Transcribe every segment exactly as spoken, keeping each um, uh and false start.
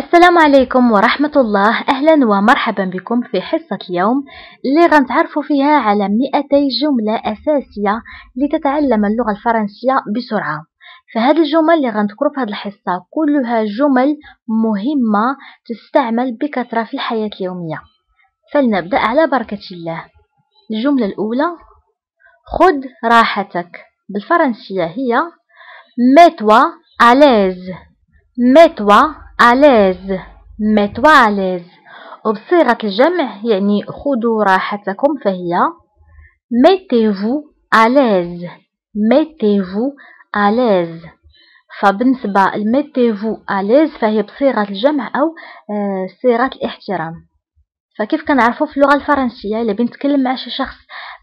السلام عليكم ورحمة الله. أهلا ومرحبا بكم في حصة اليوم اللي غنتعرفوا فيها على مئتي جملة أساسية لتتعلم اللغة الفرنسية بسرعة. فهاد الجمل اللي غنذكروا في هاد الحصة كلها جمل مهمة تستعمل بكثرة في الحياة اليومية. فلنبدأ على بركة الله. الجملة الأولى خذ راحتك، بالفرنسية هي mets-toi à l'aise. mets-toi à l'aise. mets-toi à l'aise. وبصيغة الجمع يعني خذوا راحتكم فهي mettez-vous à l'aise. mettez-vous à l'aise. فبالنسبة mettez-vous à l'aise فهي بصيغة الجمع أو صيغة الاحترام. فكيف كنعرفوا في اللغة الفرنسية إلا بنتكلم مع شي شخص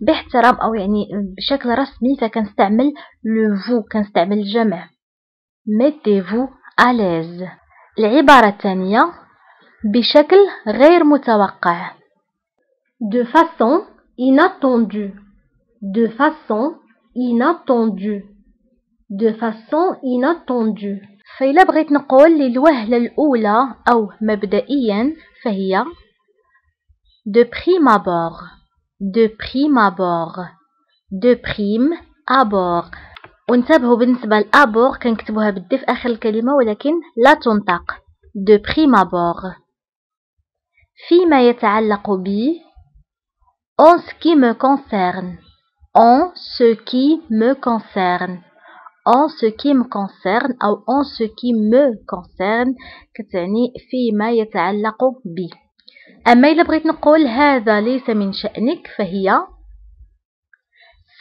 باحترام أو يعني بشكل رسمي فكنستعمل لو فو، كنستعمل الجمع. mettez-vous à l'aise. العبارة الثانية بشكل غير متوقع، de façon inattendue. de façon inattendue. de façon inattendue. فإلا بغيت نقول للوهلة الأولى أو مبدئيا فهي de prime abord. de prime abord. de prime abord. وانتبهوا بالنسبة لابور كنكتبوها بالدي في آخر الكلمة ولكن لا تنطق. de prime abord. فيما يتعلق بي، en ce qui me concerne. en ce qui me concerne. en ce qui me concerne أو en ce qui me concerne كتعني فيما يتعلق بي. أما إلا بغيت نقول هذا ليس من شأنك فهي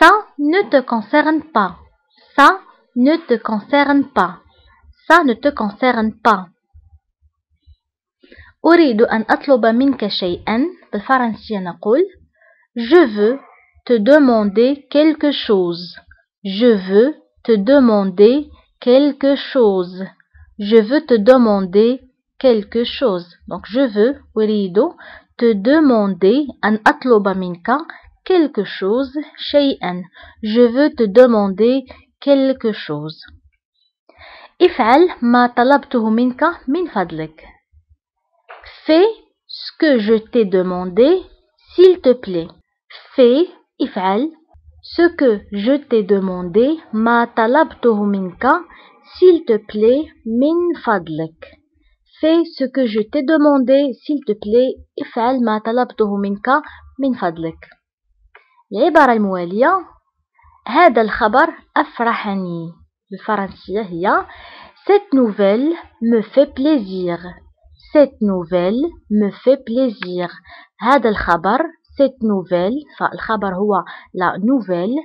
ça ne te concerne pas. Ça ne te concerne pas. Ça ne te concerne pas. أريد أن أطلب منك شيئا، بالفرنسية نقول Je veux te demander quelque chose. Je veux te demander quelque chose. Je veux te demander quelque chose. Donc je veux أريد te demander أن أطلب منك quelque chose شيئا. Je veux te demander quelque chose. افعل ما طلبته منك من فضلك. Fais ce que je t'ai demandé s'il te plaît. Fais افعل ce que je t'ai demandé ما طلبته منك s'il te plaît من فضلك. Fais ce que je t'ai demandé s'il te plaît. افعل ما طلبته منك من فضلك. العبارة الموالية هذا الخبر أفرحني، بالفرنسية هي Cette nouvelle me fait plaisir. Cette nouvelle me fait plaisir. هذا الخبر Cette nouvelle فالخبر هو la nouvelle.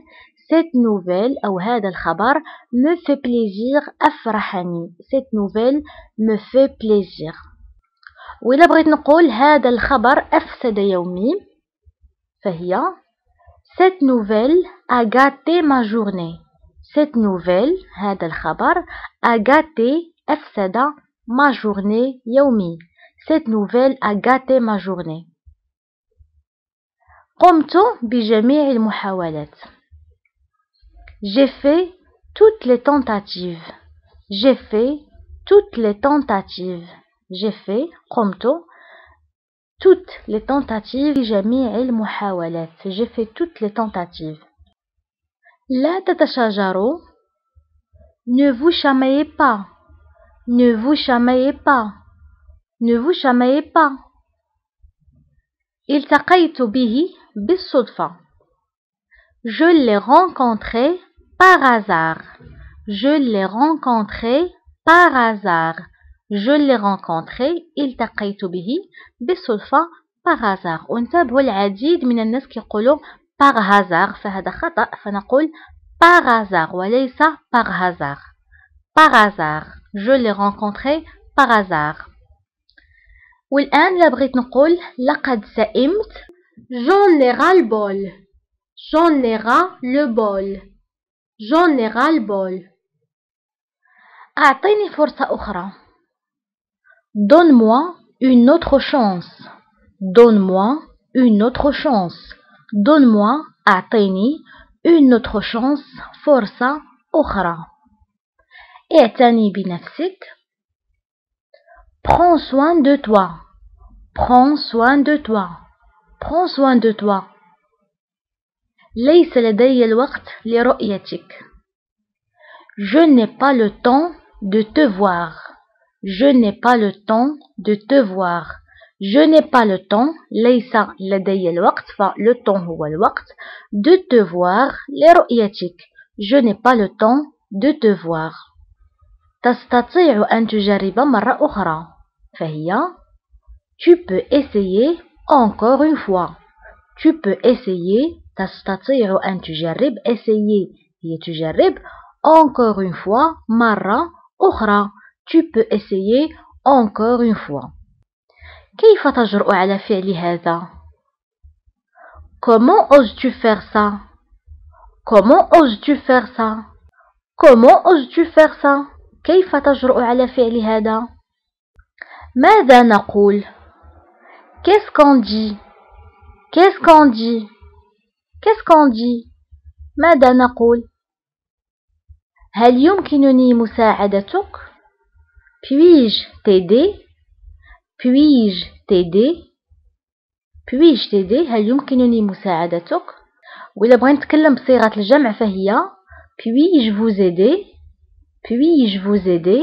Cette nouvelle أو هذا الخبر me fait plaisir أفرحني. Cette nouvelle me fait plaisir. وإلا بغيت نقول هذا الخبر أفسد يومي فهي Cette nouvelle a gâté ma journée. Cette nouvelle, هذا الخبر a gâté أفسد ma journée يومي. Cette nouvelle a gâté ma journée. قمت بجميع المحاولات. J'ai fait toutes les tentatives. J'ai fait toutes les tentatives. J'ai fait قمت toutes les tentatives. جميع المحاولات. J'ai fait toutes les tentatives. لا تتشاجروا. Ne vous chamaillez pas. Ne vous chamaillez pas. Ne vous chamaillez pas. التقيت به بالصدفة. Je l'ai rencontré par hasard. Je l'ai rencontré par hasard. Je l'ai rencontré. التقيت به بالصدفة par hasard. وانتبهوا العديد من الناس كيقولوا par hasard فهذا خطأ، فنقول par hasard وليس par hasard. par hasard. Je l'ai rencontré par hasard. والآن لا بغيت نقول لقد سئمت. J'en ai ras le bol. J'en ai ras le bol. J'en ai ras le bol. أعطيني فرصة أخرى. Donne-moi une autre chance. Donne-moi une autre chance. Donne-moi, أعطيني, une autre chance, فرصة أخرى. اعتني بنفسك. Prends soin de toi. Prends soin de toi. Prends soin de toi. ليس لدي الوقت لرؤيتك. Je n'ai pas le temps de te voir. Je n'ai pas le temps de te voir. Je n'ai pas le temps. ليس لدي الوقت. Le temps هو الوقت. De te voir. لرؤيتك. Je n'ai pas le temps de te voir. تستطيع أن تجرب مرة أخرى. فهي. Tu peux essayer encore une fois. Tu peux essayer. تستطيع أن تجرب. Essayer. هي تجرب. Encore une fois. مرة أخرى. Tu peux essayer encore une fois. كيف تجرؤ على فعل هذا؟ Comment oses-tu faire ça? Comment oses-tu faire ça? Comment oses-tu faire ça? كيف تجرؤ على فعل هذا؟ ماذا نقول؟ Qu'est-ce qu'on dit? Qu'est-ce qu'on dit? Qu'est-ce qu'on dit? ماذا نقول؟ هل يمكنني مساعدتك؟ Puis-je t'aider? Puis-je t'aider? Puis-je t'aider? هل يمكنني مساعدتك؟ وإذا بغينا نتكلم بصيغة الجمع فهي puis-je vous aider? Puis-je vous aider?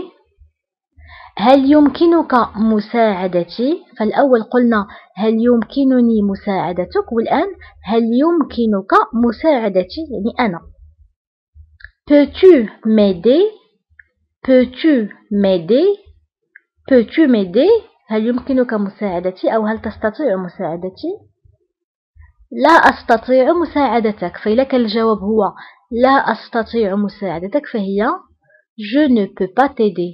هل يمكنك مساعدتي؟ فالأول قلنا هل يمكنني مساعدتك والآن هل يمكنك مساعدتي؟ يعني أنا. Peux-tu m'aider? Peux-tu m'aider? Peux-tu m'aider? هل يمكنك مساعدتي أو هل تستطيع مساعدتي؟ لا أستطيع مساعدتك. فإذا كان الجواب هو لا أستطيع مساعدتك فهي Je ne peux pas t'aider.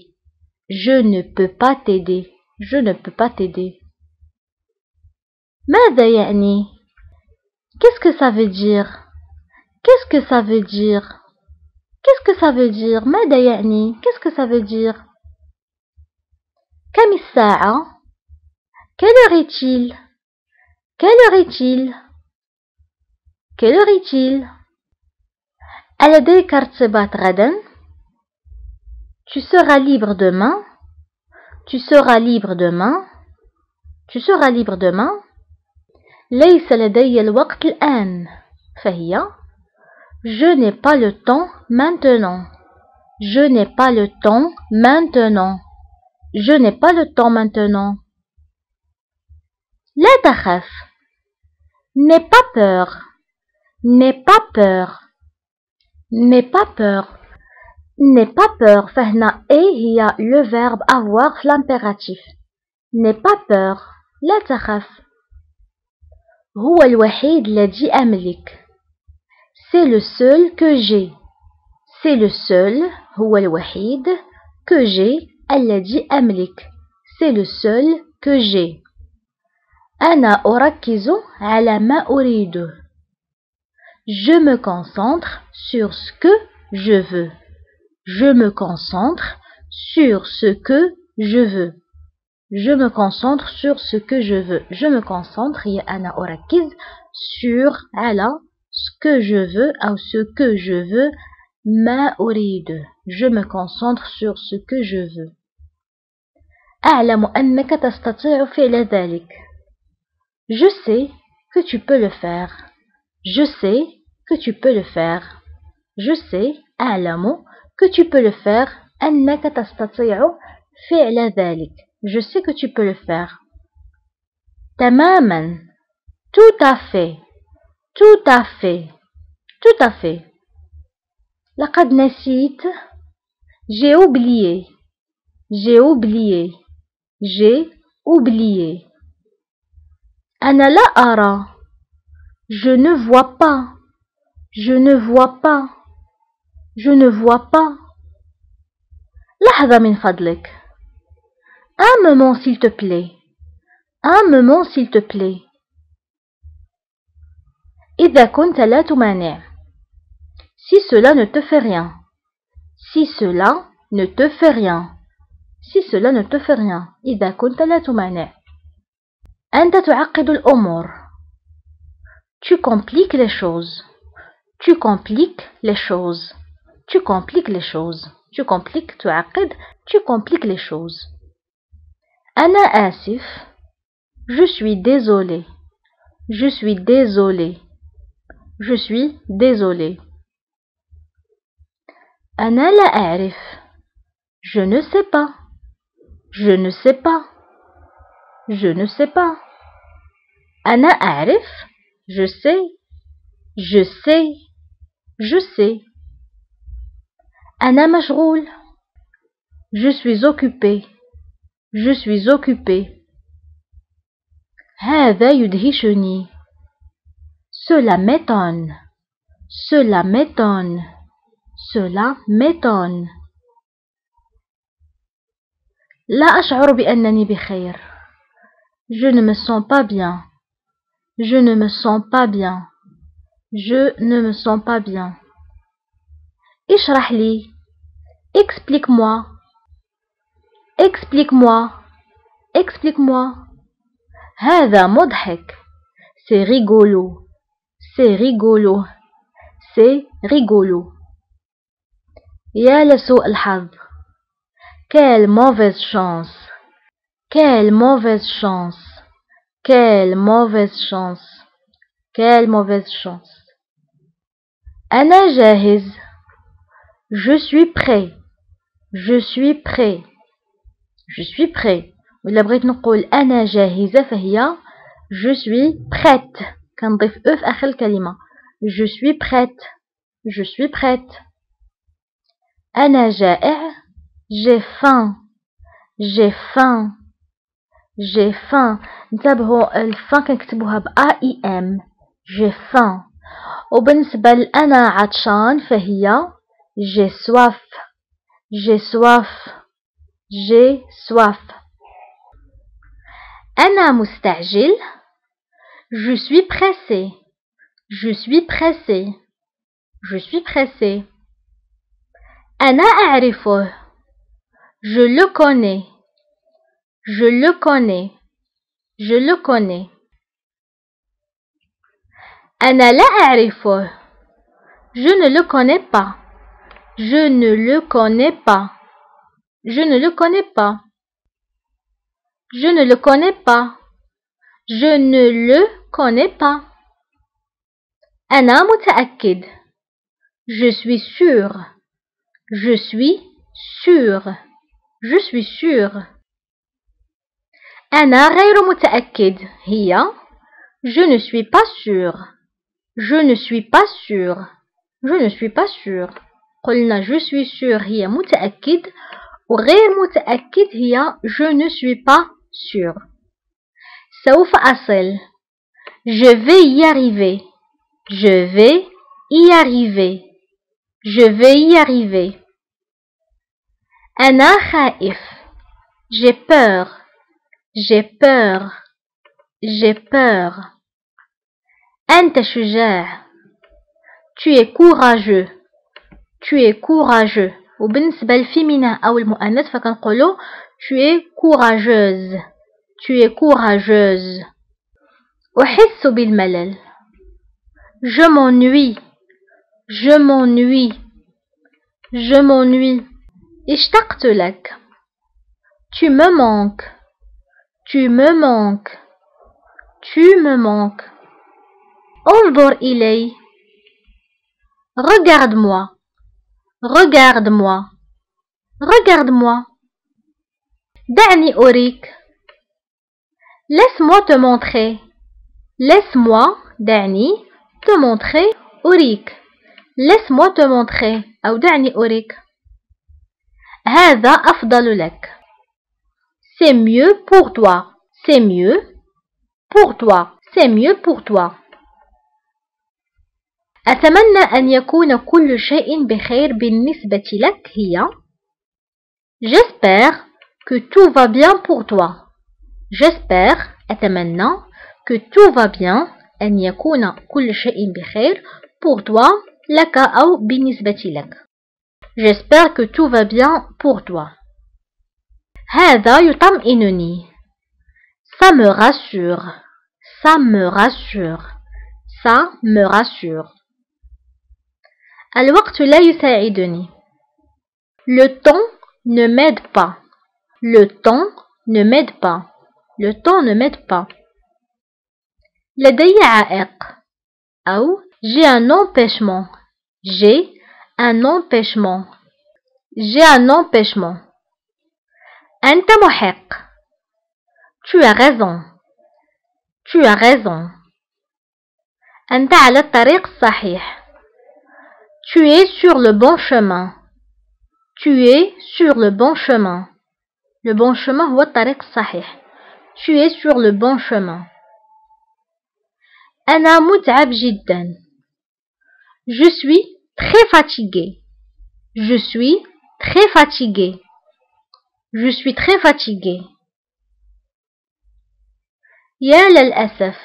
Je ne peux pas t'aider. Je ne peux pas t'aider. ماذا يعني؟ Qu'est-ce que ça veut dire? Qu'est-ce que ça veut dire? Qu'est-ce que ça veut dire? ماذا يعني? Qu'est-ce que ça veut dire? كم الساعة? Quelle heure est-il? Quelle heure est-il? Quelle heure est-il? ألديك ارتباط غدا؟ Tu seras libre demain. Tu seras libre demain. Tu seras libre demain. ليس لدي الوقت الآن. فهي Je n'ai pas le temps maintenant. Je n'ai pas le temps maintenant. Je n'ai pas le temps maintenant. لا تخاف. N'aie pas peur. N'aie pas peur. N'aie pas peur. N'aie pas peur. فهنا et il y a le verbe avoir l'impératif. N'aie pas peur. لا تخاف. هو الوحيد الذي أملك. C'est le seul que j'ai. C'est le seul, هو الوحيد, que j'ai, الذي أملك. C'est le seul que j'ai. أنا أركز على ما أريده. Je me concentre sur ce que je veux. Je me concentre sur ce que je veux. Je me concentre sur ce que je veux. Je me concentre, أنا أركز sur على ce que je veux ou ce que je veux, ma أريد. Je me concentre sur ce que je veux. أعلم أنك تستطيع فعل ذلك. Je sais que tu peux le faire. Je sais que tu peux le faire. Je sais, أعلم, que tu peux le faire. أنك تستطيع فعل ذلك. Je sais que tu peux le faire. تماما. Tout à fait. Tout à fait. Tout à fait. لقد نسيت. J'ai oublié. J'ai oublié. J'ai oublié. أنا لا أرى. Je ne vois pas. Je ne vois pas. Je ne vois pas. لحظة من فضلك. Un moment s'il te plaît. Un moment s'il te plaît. إذا كنت لا تمانع. Si cela ne te fait rien. Si cela ne te fait rien. Si cela ne te fait rien. إذا كنت لا تمانع. أنت تعقد الأمور. Tu compliques les choses. Tu compliques les choses. Tu compliques les choses. Tu compliques, تعقد. Tu compliques les choses. Ana asif. Je suis désolé. Je suis désolé. Je suis désolé. Ana la a'rif. Je ne sais pas. Je ne sais pas. Je ne sais pas. Ana a'rif. Je sais. Je sais. Je sais. Ana mashghoul. Je suis occupé. Je suis occupé. هذا يدهشني. Cela m'étonne. Cela m'étonne. Cela m'étonne. لا أشعر بأنني بخير. Je ne me sens pas bien. Je ne me sens pas bien. Je ne me sens pas bien. اشرح لي. Explique-moi. Explique-moi. Explique-moi. هذا مضحك. C'est rigolo. C'est rigolo. C'est rigolo. يا لسوء الحظ. Quelle mauvaise chance. Quelle mauvaise chance. Quelle mauvaise chance. Quelle mauvaise chance. أنا جاهز. Je suis prêt. Je suis prêt. Je suis prêt. ولا بغيت نقول أنا جاهزة فهي je suis prête. كنضيف أو في آخر الكلمة. Je suis prête. Je suis prête. أنا جائع. J'ai faim. J'ai faim. J'ai faim. نتابعوا الفا كنكتبوها ب A I M. J'ai faim. وبالنسبة لأنا عطشان فهي j'ai soif. J'ai soif. J'ai soif. Ana mousta'jil. Je suis pressé. Je suis pressé. Je suis pressé. Ana a'rifouh. Je le connais. Je le connais. Je le connais. Ana la a'rifouh. Je ne le connais pas. Je ne le connais pas. Je ne le connais pas. Je ne le connais pas. Je ne le connais pas. Ana muta'akkid. Je suis sûr. Je suis sûr. Je suis sûr. Ana ghayru muta'akkid. Hiya. Je ne suis pas sûr. Je ne suis pas sûr. Je ne suis pas sûr. Qulna je suis sûr. Hiya muta'akkid. Ou غير متأكد هي je ne suis pas sûr. سوف أصل. Je vais y arriver. Je vais y arriver. Je vais y arriver. أنا خائف. J'ai peur. J'ai peur. J'ai peur. أنت شجاع. Tu es courageux. Tu es courageux. وبالنسبة للفيمينا أو المؤنث فكنقولو tu es courageuse. Tu es courageuse. أحس بالملل. Je m'ennuie. Je m'ennuie. Je m'ennuie. اشتقت لك. Tu me manques. Tu me manques. Tu me manques. انظر إلي. Regarde-moi. Regarde-moi. Regarde-moi. دعني أريك. Laisse-moi te montrer. Laisse-moi, دعني, te montrer, أريك. Laisse-moi te montrer. أو دعني أريك. هذا أفضل لك. C'est mieux pour toi. C'est mieux pour toi. C'est mieux pour toi. أتمنى أن يكون كل شيء بخير بالنسبة لك هي J'espère que tout va bien pour toi. J'espère أتمنى que tout va bien أن يكون كل شيء بخير pour toi لك أو بالنسبة لك. J'espère que tout va bien pour toi. هذا يطمئنني. Ça me rassure. Ça me rassure. Ça me rassure. الوقت لا يساعدني. Le temps ne m'aide pas. Le temps ne m'aide pas. Le temps ne m'aide pas. لدي عائق أو j'ai un empêchement. J'ai un empêchement. J'ai un empêchement. أنت محق. Tu as raison. Tu as raison. أنت على الطريق الصحيح. Tu es sur le bon chemin. Tu es sur le bon chemin. Le bon chemin هو الطريق الصحيح. Tu es sur le bon chemin. أنا متعب جدا. Je suis très fatigué. Je suis très fatigué. Je suis très fatigué. يا للأسف.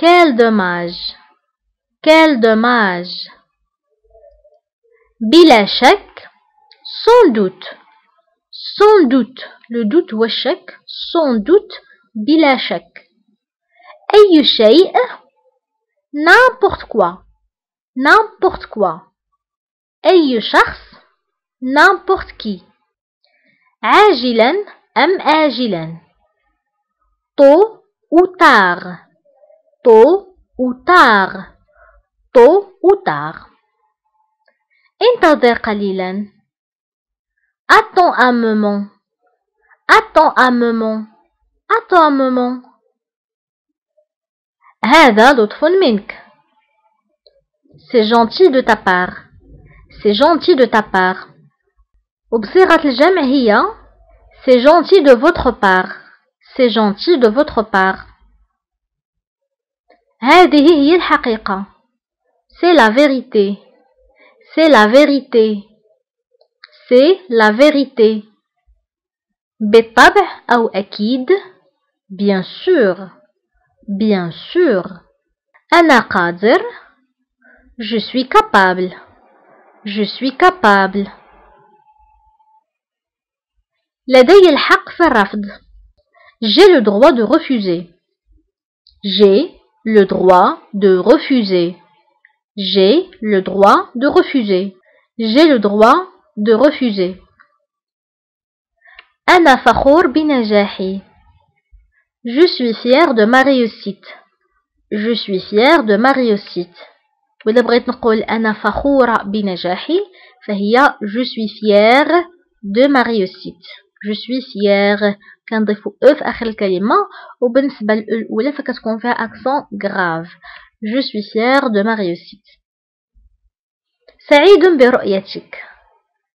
Quel dommage. Quel dommage. بلا شك. Sans doute. Sans doute. Le doute هو الشك. Sans doute. بلا شك. أي شيء n'importe quoi n'importe quoi أي شخص n'importe qui عاجلا أم آجلا tôt ou tard tôt ou tard tôt ou tard انتظر قليلا attends un moment attends un moment attends un moment هذا لطف منك. C'est gentil de ta part. C'est gentil de ta part. وبصيغة الجمع هي C'est gentil de votre part. C'est gentil de votre part. هذه هي الحقيقة. C'est la vérité. C'est la vérité. C'est la vérité. بالطبع أو أكيد. Bien sûr. Bien sûr. Ana qadir. Je suis capable. Je suis capable. لدي الحق في الرفض. J'ai le droit de refuser. J'ai le droit de refuser. J'ai le droit de refuser. J'ai le droit de refuser. Ana fakhur bi najahi. Je suis fier de ma réussite. Je suis fier de ma réussite. وإذا بغيت نقول أنا فخورة بنجاحي فهي je suis fier de ma réussite. Je suis fier. كنضيفو أو في آخر الكلمة وبالنسبة للأولى فكتكون فيها accent grave. Je suis fier de ma réussite. سعيد برؤيتك.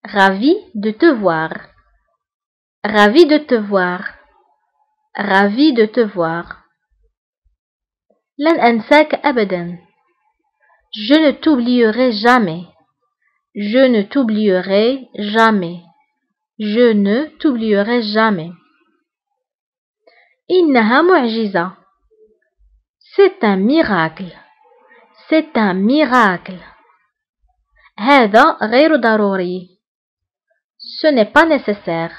Ravi de te voir. Ravi de te voir. Ravi de te voir. لن أنساك أبدا. Je ne t'oublierai jamais. Je ne t'oublierai jamais. Je ne t'oublierai jamais. إنها معجزة. C'est un miracle. C'est un miracle. هذا غير ضروري. Ce n'est pas nécessaire.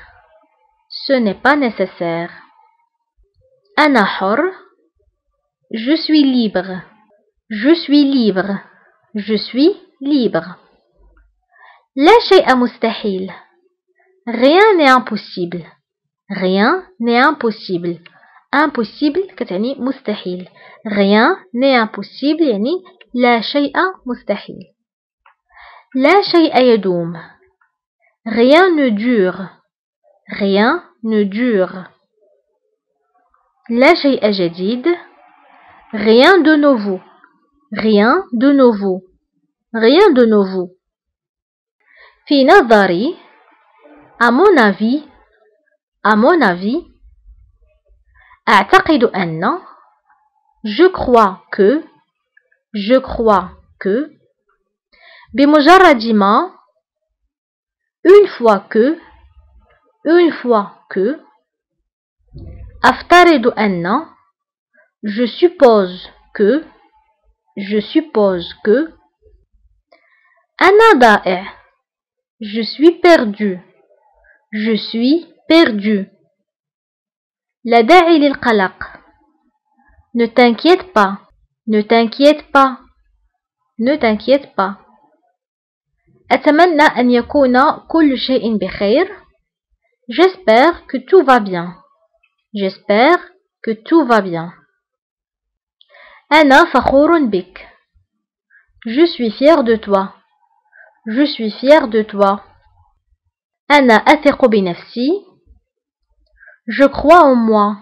Ce n'est pas nécessaire. أنا حر. Je suis libre. Je suis libre. Je suis libre. لا شيء مستحيل. Rien n'est impossible. Rien n'est impossible. Impossible كتعني مستحيل. Rien n'est impossible يعني لا شيء مستحيل. لا شيء يدوم. Rien ne dure. Rien ne dure. لا شيء جديد. Rien de nouveau. Rien de nouveau. Rien de nouveau. في نظري. À mon avis. À mon avis. أعتقد أن. Je crois que. Je crois que. بمجرد ما. Une fois que. Une fois que. أفترض أن. Je suppose que. Je suppose que. أنا ضائع. Je suis perdu. Je suis perdu. لا داعي للقلق. Ne t'inquiète pas. Ne t'inquiète pas. Ne t'inquiète pas. أتمنى أن يكون كل شيء بخير. J'espère que tout va bien. J'espère que tout va bien. Ana fakhourun bik. Je suis fier de toi. Je suis fier de toi. Ana athiqu bi nafsi. Je crois en moi.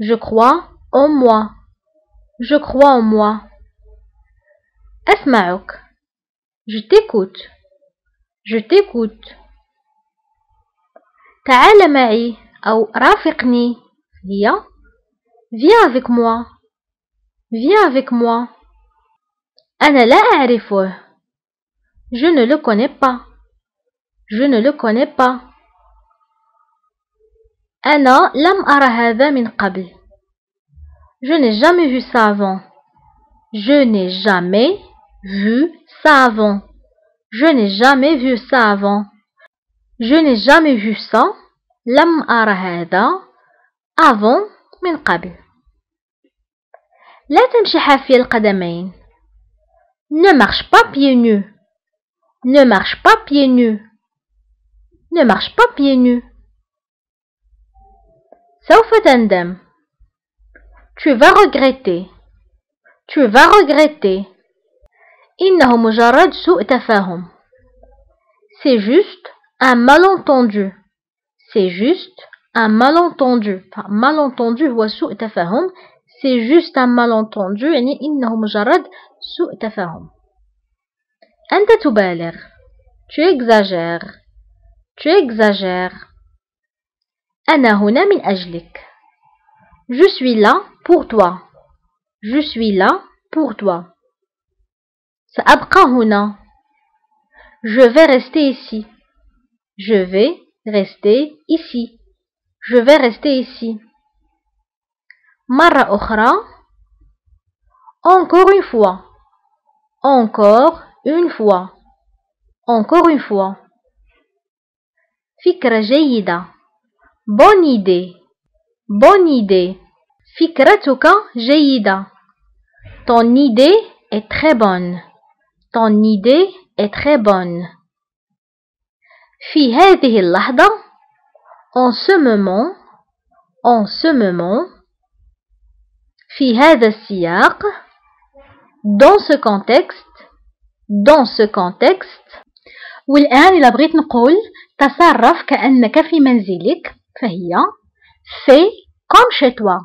Je crois en moi. Je crois en moi. Asma'uk. Je t'écoute. Je t'écoute. Ta'ala ma'i ou rafiqni. Viens. Viens avec moi. Viens avec moi. Ana la a'rifouh. Je ne le connais pas. Je ne le connais pas. Ana lam ara hadha min qabl. Je n'ai jamais vu ça avant. Je n'ai jamais vu ça avant. Je n'ai jamais vu ça avant. Je n'ai jamais vu ça. Lam ara hadha avant min qabl. La tamshi hafi al-qadamayn. Ne marche pas pieds nus. Ne marche pas pieds nus. Ne marche pas pieds nus. Sauf tandem. Tu vas regretter. Tu vas regretter. Innahu mujarrad sou' tafahum. C'est juste un malentendu. C'est juste un malentendu. Enfin, malentendu ou sou' tafahum. C'est juste un malentendu. Yani innahu mujarrad sou' tafahum. Anta tubalir. Tu exagères. Tu exagères. Ana huna min ajlik. Je suis là pour toi. Je suis là pour toi. Sa'abqa huna. Je vais rester ici. Je vais rester ici. Je vais rester ici. Marra okhra. Encore une fois. Encore une fois. Encore une fois. Fikra jayida. Bonne idée. Bonne idée. Fikratuka jayida. Ton idée est très bonne. Ton idée est très bonne. Fi hadhihi al-lahda. En ce moment. En ce moment. Fi hadha as-siyaq. Dans ce contexte. Dans ce contexte. والآن إلا بغيت نقول تصرف كأنك في منزلك فهي fais comme chez toi,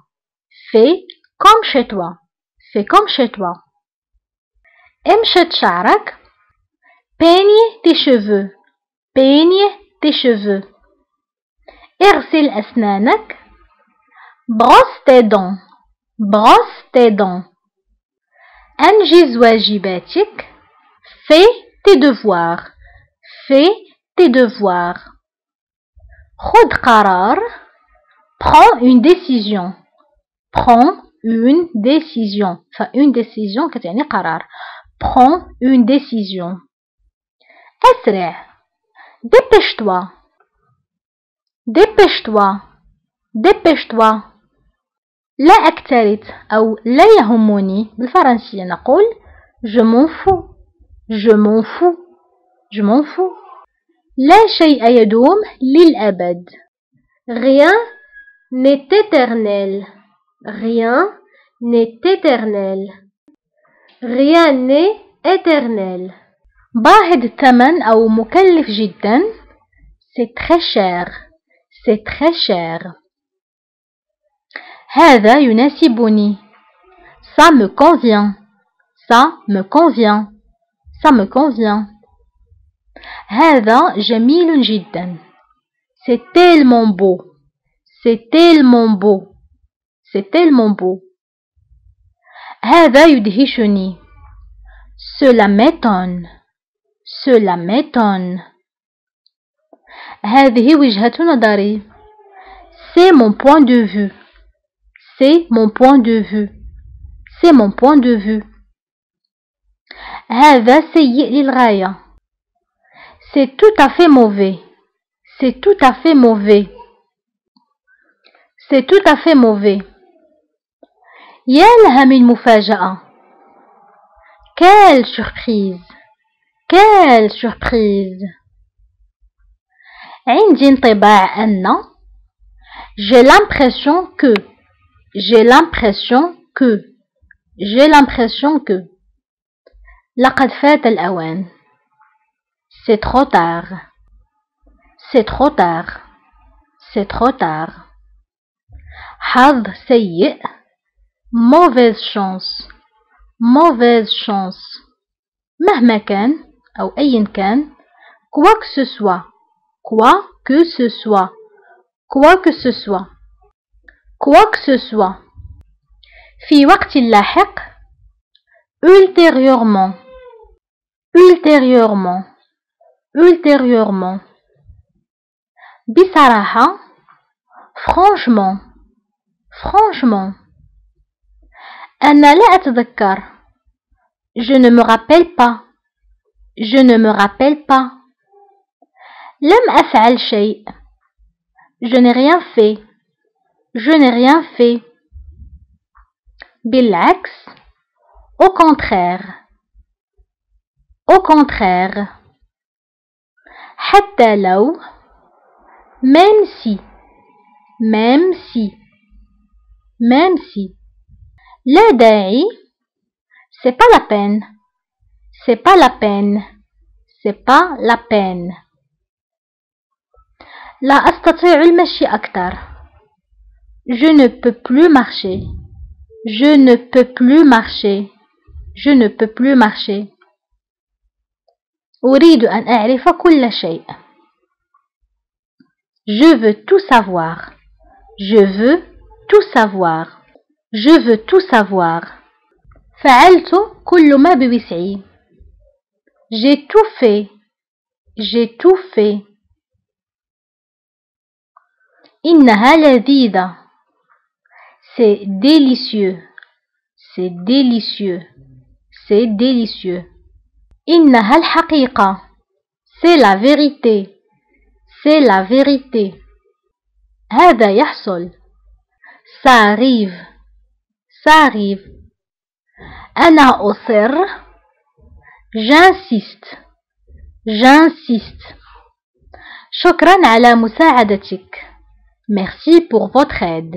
fais comme chez toi, fais comme chez toi. امشط شعرك, peigne tes cheveux, peigne tes cheveux. اغسل أسنانك, brosse tes dents, brosse tes dents. أنجز واجباتك, fais tes devoirs. Fais tes devoirs. Khoud qarar. Prends une décision. Prends une décision. Enfin, une décision, qu'est-ce que c'est qarar? Prends une décision. Asra. Dépêche-toi. Dépêche-toi. Dépêche-toi. La aktarit ou la yahomouni. Le français, on dit je m'en fous. Je m'en fous. Je m'en fous. La shay'a yadoum lil abad. Rien n'est éternel. Rien n'est éternel. Rien n'est éternel. Bahid taman ou mukallif jiddan. C'est très cher. C'est très cher. Hada yunasibuni. Ça me convient. Ça me convient. Ça me convient. هذا جميل جدا. C'est tellement beau. C'est tellement beau. C'est tellement beau. هذا يدهشني. Cela m'étonne. Cela m'étonne. هذه وجهة نظري. C'est mon point de vue. C'est mon point de vue. C'est mon point de vue. هذا سيء للغاية. C'est tout à fait mauvais. C'est tout à fait mauvais. C'est tout à fait mauvais. Ya laha min mufaja'a. Quelle surprise. Quelle surprise. J'ai l'impression que. J'ai l'impression que. J'ai l'impression que. C'est trop tard. C'est trop tard. C'est trop tard. Mauvaise chance. Mauvaise chance. مهما كان أو أيا كان, quoi que ce soit, quoi que ce soit, quoi que ce soit, quoi que ce soit. في وقت لاحق, ultérieurement, ultérieurement, ultérieurement. بصراحة, franchement, franchement. أنا لا أتذكر. Je ne me rappelle pas. Je ne me rappelle pas. لم أفعل شيء. Je n'ai rien fait. Je n'ai rien fait. بالعكس. Au contraire. Au contraire. حتى لو. Même si. Même si. Même si. لا داعي. C'est pas la peine. C'est pas la peine. C'est pas la peine. لا أستطيع المشي أكثر. Je ne peux plus marcher. Je ne peux plus marcher. Je ne peux plus marcher. أريد أن أعرف كل شيء. Je veux tout savoir. Je veux tout savoir. Je veux tout savoir. J'ai tout fait. J'ai tout fait. C'est délicieux. C'est délicieux. C'est délicieux. C'est la vérité. C'est la vérité. Ça arrive. Ça arrive. أنا أصر. J'insiste. J'insiste. شكرا على مساعدتك. Merci pour votre aide.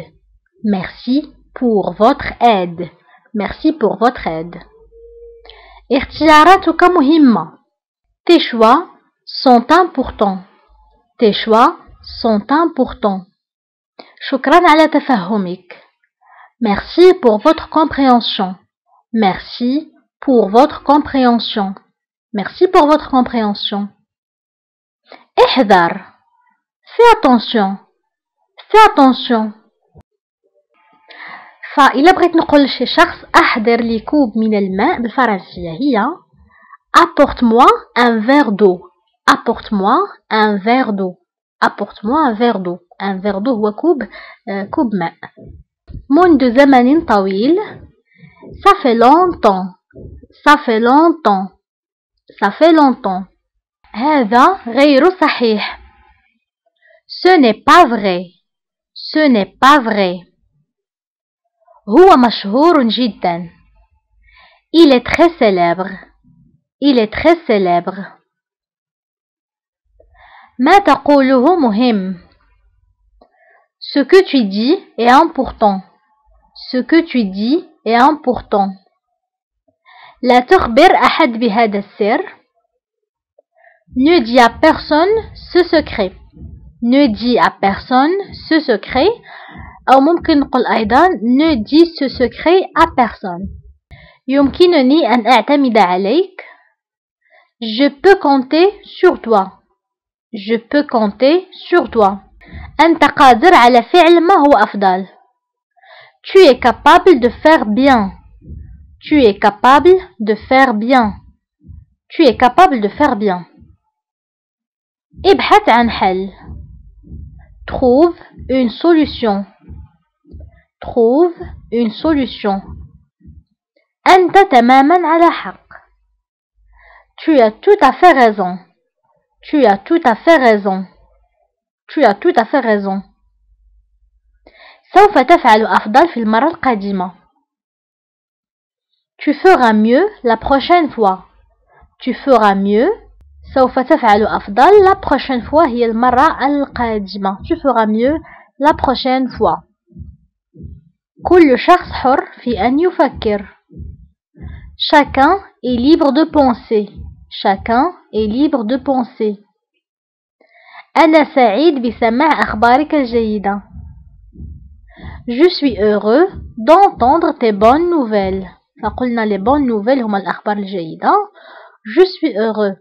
Merci pour votre aide. Merci pour votre aide. اختياراتك مهمة. Tes choix sont importants. Tes choix sont importants. شكرا على تفهمك. Merci pour votre compréhension. Merci pour votre compréhension. Merci pour votre compréhension. Ihdar. Fais attention. Fais attention. فإذا بغيت نقول لشي شخص أحضر لي كوب من الماء بالفرنسية هي apporte-moi un verre d'eau. Apporte-moi un verre d'eau. Apporte-moi un verre d'eau. Un verre d'eau هو كوب كوب ماء. منذ زمن طويل. Ça fait longtemps. Ça fait longtemps. Ça fait longtemps. هذا غير صحيح. Ce n'est pas vrai. Ce n'est pas vrai. هو مشهور جدا. Il est très célèbre. Il est très célèbre. ما تقوله مهم. Ce que tu dis est important. Ce que tu dis est important. لا تخبر أحد بهذا السر. Ne dis à personne ce secret. Ne dis à personne ce secret. أو ممكن نقول أيضا ne dis ce secret à personne. يمكنني أن أعتمد عليك. Je peux compter sur toi. Je peux compter sur toi. أنت قادر على فعل ما هو أفضل. Tu es capable de faire bien. Tu es capable de faire bien. Tu es capable de faire bien. ابحث عن حل. Trouve une solution. Trouve une solution. أنت تماما على حق. Tu as tout à fait raison. Tu as tout à fait raison. Tu as tout à fait raison. سوف تفعل أفضل في المرة القادمة. Tu feras mieux la prochaine fois. Tu feras mieux سوف تفعل أفضل. La prochaine fois هي المرة القادمة. Tu feras mieux la prochaine fois. كل شخص حر في أن يفكر. Chacun est libre de penser. Chacun est libre de penser. أنا سعيد بسماع أخبارك الجيدة. Je suis heureux d'entendre tes bonnes nouvelles. فقلنا les bonnes nouvelles هما الأخبار الجيدة. Je suis heureux.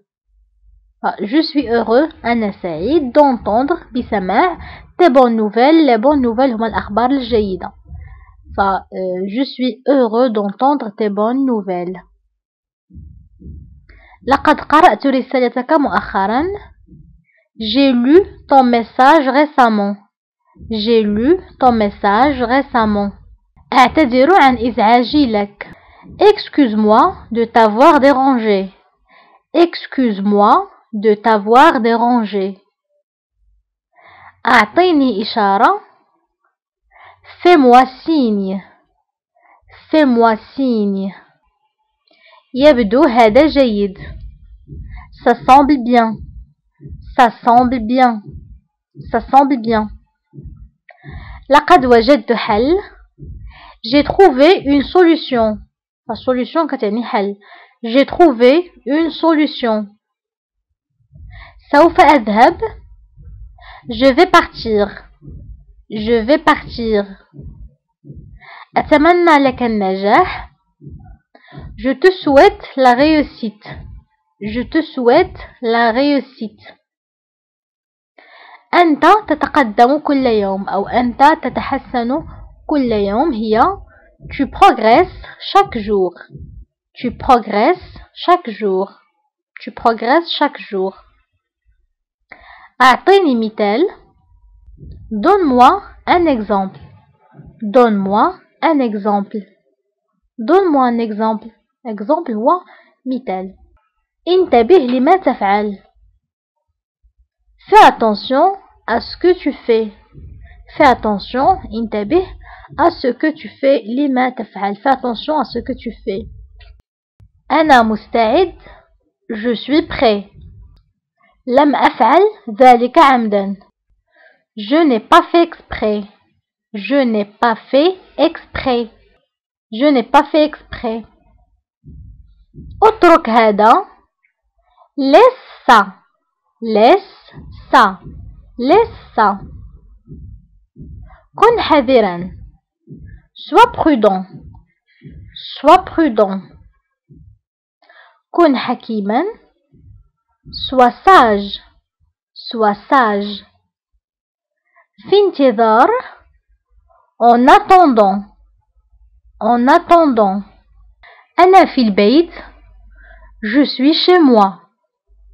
Je suis heureux, أنا سعيد d'entendre بسماع tes bonnes nouvelles. Les bonnes nouvelles هما الأخبار الجيدة. Enfin, euh, je suis heureux d'entendre tes bonnes nouvelles. لقد قرأت رسالتك مؤخرا. J'ai lu ton message récemment. J'ai lu ton message récemment. أعتذر عن إزعاجي لك. Excuse-moi de t'avoir dérangé. Excuse-moi de t'avoir dérangé. أعطيني إشارة. Fais-moi signe. Fais-moi signe. يبدو هذا جيد. Ça semble bien. Ça semble bien. Ça semble bien. لقد وجدت حل. J'ai trouvé une solution. La solution كتعني حل. J'ai trouvé une solution. سوف أذهب. Je vais partir. Je vais partir. أتمنى لك النجاح. Je te souhaite la réussite. Je te souhaite la réussite. أنت تتقدم كل يوم أو أنت تتحسن كل يوم هي tu progresses chaque jour. Tu progresses chaque jour. Tu progresses chaque jour. أعطيني مثال. Donne-moi un exemple. Donne-moi un exemple. Donne-moi un exemple. Exemple هو مثال. انتبه لما تفعل. Fais attention à ce que tu fais. Fais attention, انتبه, à ce que tu fais. لما تفعل. Fais attention à ce que tu fais. أنا مستعد. Je suis prêt. لم أفعل ذلك عمدا. Je n'ai pas fait exprès. Je n'ai pas fait exprès. Je n'ai pas fait exprès. اترك هذا. Laisse ça. Laisse ça. Laisse ça. كن حذرا. Sois prudent. Sois prudent. كن حكيما. Sois sage. Sois sage. في انتظار. En attendant. En attendant. أنا في البيت. Je suis chez moi.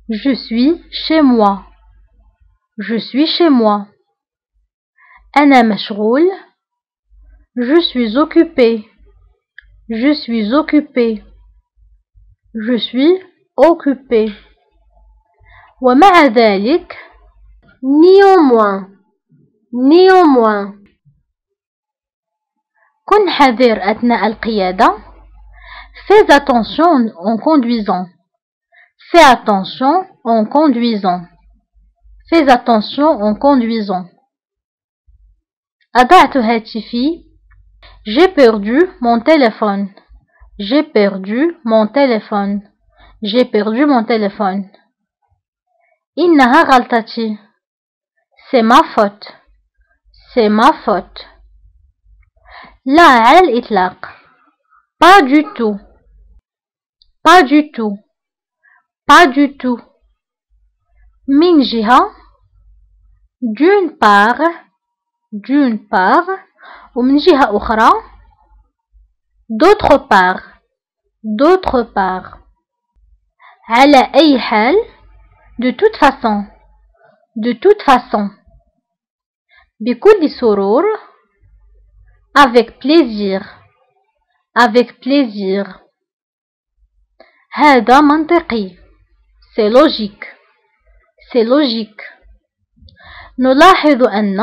Je suis chez moi. Je suis chez moi. أنا مشغول. Je suis occupé. Je suis occupé. Je suis occupé. ومع ذلك. Néanmoins. Néanmoins. كن حذر أثناء القيادة. Fais attention en conduisant. Fais attention en conduisant. Fais attention en conduisant. أضعت هاتفي. J'ai perdu mon téléphone. J'ai perdu mon téléphone. J'ai perdu mon téléphone. إنها غلطتي. C'est ma faute. C'est ma faute. لا على الإطلاق. Pas du tout. Pas du tout. Pas du tout. من جهة. D'une part. D'une part. ومن جهة أخرى. D'autre part. D'autre part. على أي حال. De toute façon. De toute façon. بكل سرور. Avec plaisir. Avec plaisir. هذا منطقي. C'est logique. C'est logique. نلاحظ أن.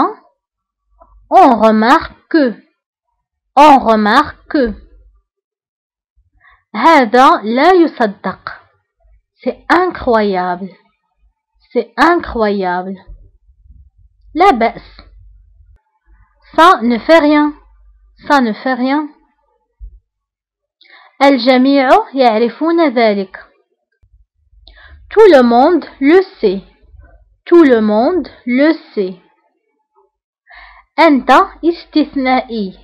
On remarque que. On remarque que. هذا لا يصدق. C'est incroyable. C'est incroyable. La baisse. Ça ne fait rien. Ça ne fait rien. الجميع يعرفون ذلك. Tout le monde le sait. Tout le monde le sait. أنت استثنائي.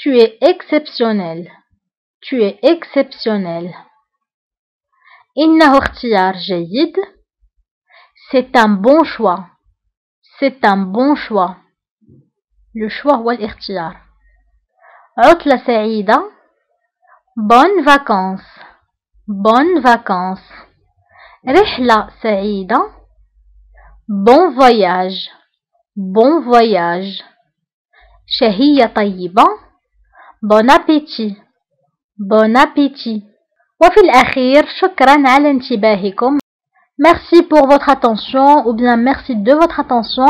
Tu es exceptionnel. Tu es exceptionnel. إنه اختيار جيد. C'est un bon choix. C'est un bon choix. Le choix هو الاختيار. عطلة سعيدة. Bonnes vacances. Bonnes vacances. رحلة سعيدة. Bon voyage. Bon voyage. شهية طيبة. Bon appétit. Bon appétit. وفي الأخير شكرا على انتباهكم. Merci pour votre attention ou bien merci de votre attention.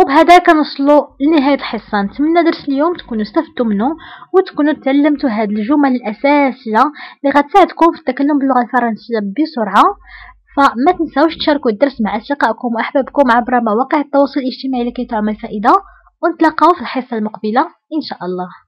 وبهذا كنوصلوا لنهاية الحصة. نتمنى درس اليوم تكونوا استفدتوا منه وتكونوا تعلمتوا هذه الجمل الأساسية اللي غتساعدكم في التكلم باللغة الفرنسية بسرعة. فما تنساوش تشاركوا الدرس مع أصدقائكم وأحبابكم عبر مواقع التواصل الاجتماعي لكي تعمل فائدة، ونتلاقاو في الحصة المقبلة إن شاء الله.